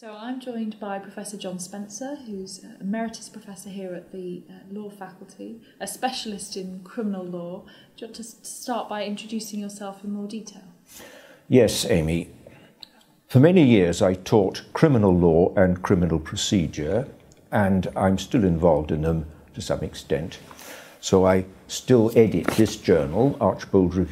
So I'm joined by Professor John Spencer, who's Emeritus Professor here at the Law Faculty, a specialist in criminal law. Do you want to start by introducing yourself in more detail? Yes, Amy. For many years I taught criminal law and criminal procedure, and I'm still involved in them to some extent. So I still edit this journal, Archbold Review.